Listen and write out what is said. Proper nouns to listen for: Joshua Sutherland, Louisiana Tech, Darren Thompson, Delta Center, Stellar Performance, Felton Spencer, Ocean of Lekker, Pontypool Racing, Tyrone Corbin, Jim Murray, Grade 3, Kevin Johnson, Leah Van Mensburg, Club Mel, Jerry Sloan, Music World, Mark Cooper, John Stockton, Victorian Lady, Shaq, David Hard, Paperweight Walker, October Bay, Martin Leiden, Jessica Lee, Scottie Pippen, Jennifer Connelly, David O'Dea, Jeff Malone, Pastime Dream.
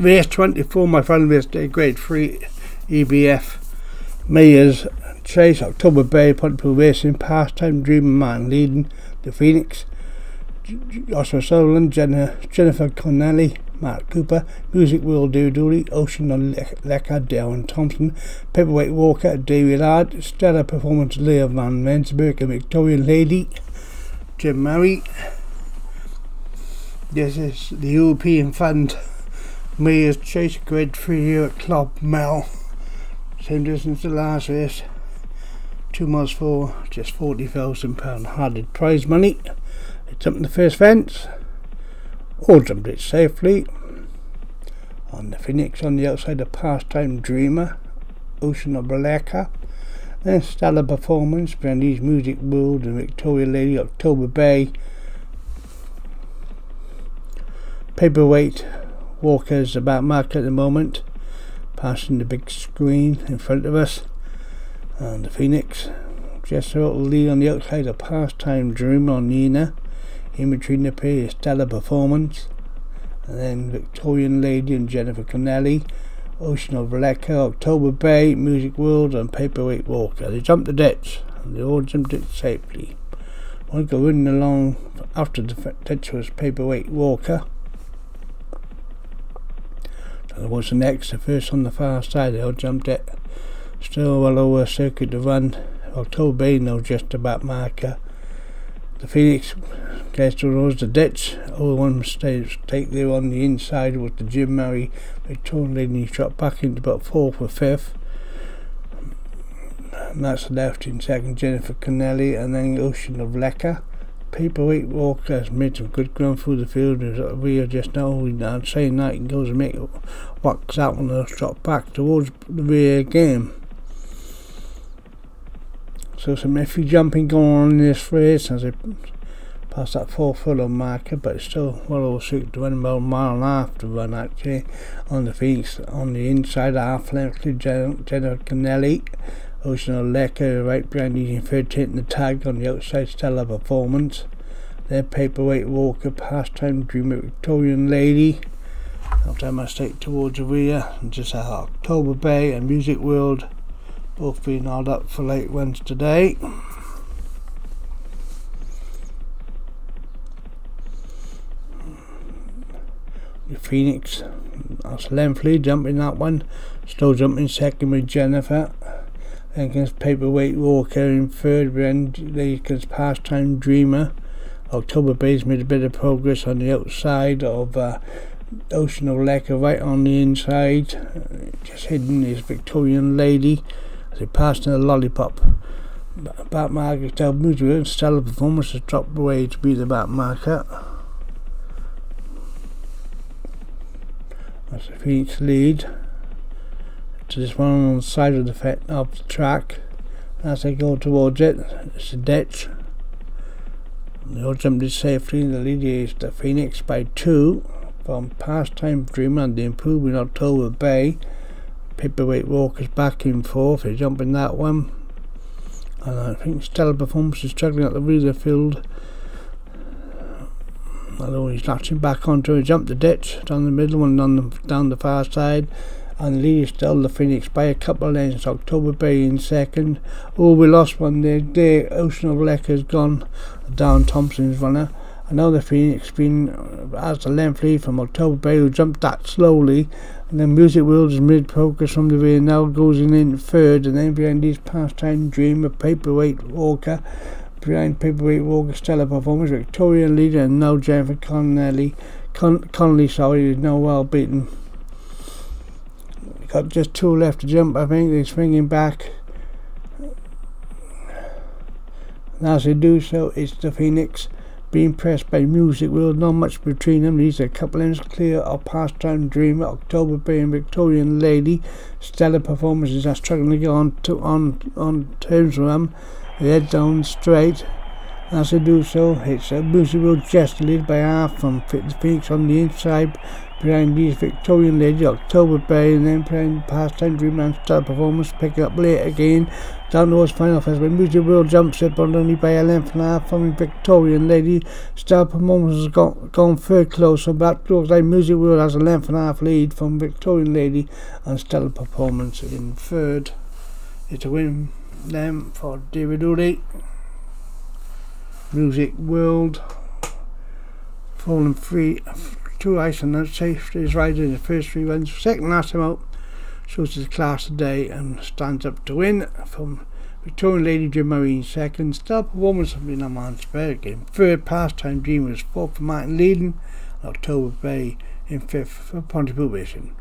Race 24, my final race day, Grade 3 EBF. Mayors Chase, October Bay, Pontypool Racing, Pastime Dream and Man leading, the Phoenix, Joshua Sutherland, Jennifer Connelly, Mark Cooper, Music World, Dooley, Ocean and Lekker, Darren Thompson, Paperweight Walker, David Hard, Stellar Performance, Leah Van Mensburg and Victorian Lady, Jim Murray. This is the European Fund Mayor's Chase, Grade 3 here at Club Mel. Same distance to last race, 2 miles for just £40,000 hard prize money. They jumped the first fence, all jumped it safely. On the Phoenix on the outside of Pastime Dreamer, Ocean of Lekker, then Stellar Performance, Brandy's Music World and Victoria Lady, October Bay, Paperweight Walker's about mark at the moment, passing the big screen in front of us. And the Phoenix, Jessica Lee on the outside of Pastime Dream on Nina, in between the pair is Stellar Performance, and then Victorian Lady and Jennifer Connelly, Ocean of Lekker, October Bay, Music World and Paperweight Walker. They jumped the ditch and they all jumped it safely. One go running along after the ditch was Paperweight Walker. There was the next, the first on the far side, they all jumped it. Still well over a circuit to run. October Bay now just about marker. The Phoenix Castle Rose, the ditch. All one mistake there on the inside was the Jim Murray. Victorian Lady shot back into about 4th or 5th. And that's left in second, Jennifer Connelly, and then Ocean of Lekker. Paperweight Walker has made some good ground through the field. We are just now saying that he goes and make whacks out on the shot back towards the rear game. So some iffy jumping going on in this race as they pass that 4 furlong marker, but it's still well over 6 to 1, about a mile and a half to run actually. On the Phoenix on the inside, half length to Jennifer Connelly. Ocean of Lekker right behind using 13 in the tag on the outside, Stellar Performance. Then Paperweight Walker, Pastime Dreamer, Victorian Lady. After that mistake towards the rear, and just October Bay and Music World both being held up for late runs today. The Phoenix, that's lengthy jumping that one. Still jumping second with Jennifer. Then comes Paperweight Walker in third, and there comes Pastime Dreamer. October Bay's made a bit of progress on the outside of Ocean of Lekker, right on the inside. Just hidden is Victorian Lady as they passed in a lollipop. Back marker still moves and Stellar Performance has dropped away to be the back marker. That's the Phoenix lead. To this one on the side of the track, and as they go towards it, it's a ditch. They all jumped it safely. The lead is the Phoenix by 2 from Pastime Dream and the improving October Bay. Paperweight Walker's back in 4th, they're jumping that one. And I think Stellar Performance is struggling at the rear of the field. Although he's latching back onto it, jumped the ditch down the middle and down the far side. And lead still the Phoenix by a couple of lengths. October Bay in second. Oh, we lost one there. Ocean of Lekker's gone. Down Thompson's runner. Another Phoenix been as the length lead from October Bay, who jumped that slowly. And then Music World is mid progress from the rear. Now goes in third. And then behind these Pastime Dreamer, Paperweight Walker. Behind Paperweight Walker, Stellar Performance, Victorian Leader, and now Jennifer Connelly. Connelly, is now well beaten. Got just 2 left to jump, I think. They're swinging back, and as they do so, it's the Phoenix being pressed by Music World. Not much between them. These are a couple ends clear of Pastime Dreamer, October Bay and Victorian Lady. Stellar Performances are struggling to get on terms with them. They head down straight. As they do so, it's Music World just lead by half from the Phoenix on the inside. playing music Victorian Lady, October Bay, and then playing Pastime Dream and Stellar Performance, picking up late again. Down towards final festival, Music World jumps up on only by a length and a half from Victorian Lady. Stellar Performance has gone third close, so back towards Music World has a length and a half lead from Victorian Lady and Stellar Performance in third. It's a win then for David O'Dea. Music World falling free, two ice and unsafe is riding in the first three runs. Second last time out, shows his class today and stands up to win from Victorian Lady, Jim Murray in second. Stellar Performance has been a man's fair game. Third, Pastime Dream was fourth for Martin Leiden, and October Bay in fifth for Pontypool Racing.